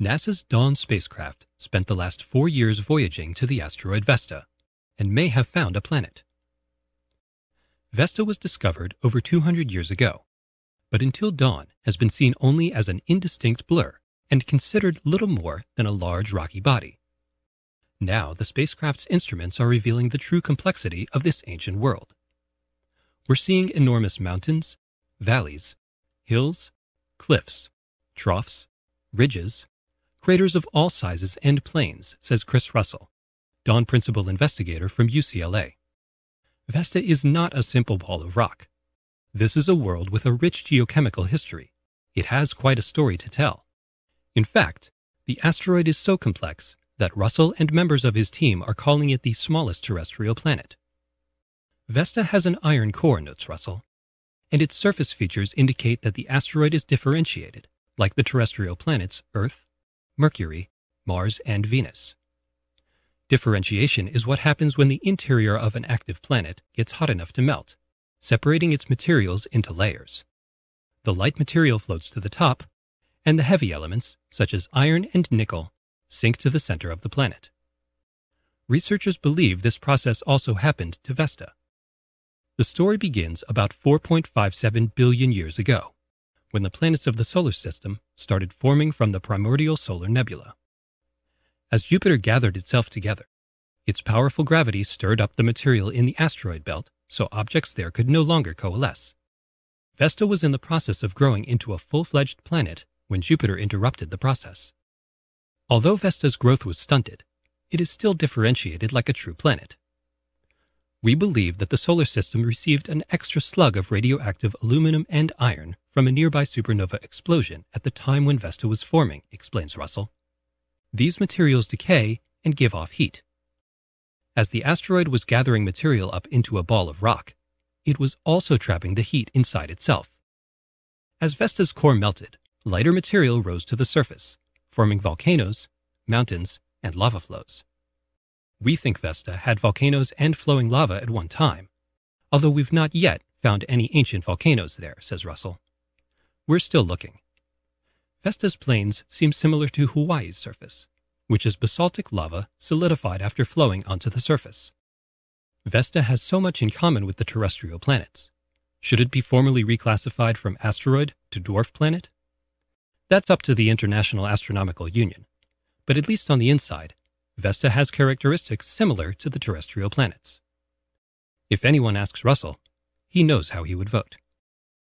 NASA's Dawn spacecraft spent the last 4 years voyaging to the asteroid Vesta and may have found a planet. Vesta was discovered over 200 years ago, but until Dawn has been seen only as an indistinct blur and considered little more than a large rocky body. Now the spacecraft's instruments are revealing the true complexity of this ancient world. We're seeing enormous mountains, valleys, hills, cliffs, troughs, ridges, craters of all sizes and planes, says Chris Russell, Dawn principal investigator from UCLA. Vesta is not a simple ball of rock. This is a world with a rich geochemical history. It has quite a story to tell. In fact, the asteroid is so complex that Russell and members of his team are calling it the smallest terrestrial planet. Vesta has an iron core, notes Russell, and its surface features indicate that the asteroid is differentiated, like the terrestrial planets Earth, Mercury, Mars, and Venus. Differentiation is what happens when the interior of an active planet gets hot enough to melt, separating its materials into layers. The light material floats to the top, and the heavy elements, such as iron and nickel, sink to the center of the planet. Researchers believe this process also happened to Vesta. The story begins about 4.57 billion years ago, when the planets of the solar system started forming from the primordial solar nebula. As Jupiter gathered itself together, its powerful gravity stirred up the material in the asteroid belt, so objects there could no longer coalesce. Vesta was in the process of growing into a full-fledged planet when Jupiter interrupted the process. Although Vesta's growth was stunted, it is still differentiated like a true planet. We believe that the solar system received an extra slug of radioactive aluminum and iron from a nearby supernova explosion at the time when Vesta was forming, explains Russell. These materials decay and give off heat. As the asteroid was gathering material up into a ball of rock, it was also trapping the heat inside itself. As Vesta's core melted, lighter material rose to the surface, forming volcanoes, mountains, and lava flows. We think Vesta had volcanoes and flowing lava at one time, although we've not yet found any ancient volcanoes there, says Russell. We're still looking. Vesta's plains seem similar to Hawaii's surface, which is basaltic lava solidified after flowing onto the surface. Vesta has so much in common with the terrestrial planets. Should it be formally reclassified from asteroid to dwarf planet? That's up to the International Astronomical Union, but at least on the inside, Vesta has characteristics similar to the terrestrial planets. If anyone asks Russell, he knows how he would vote.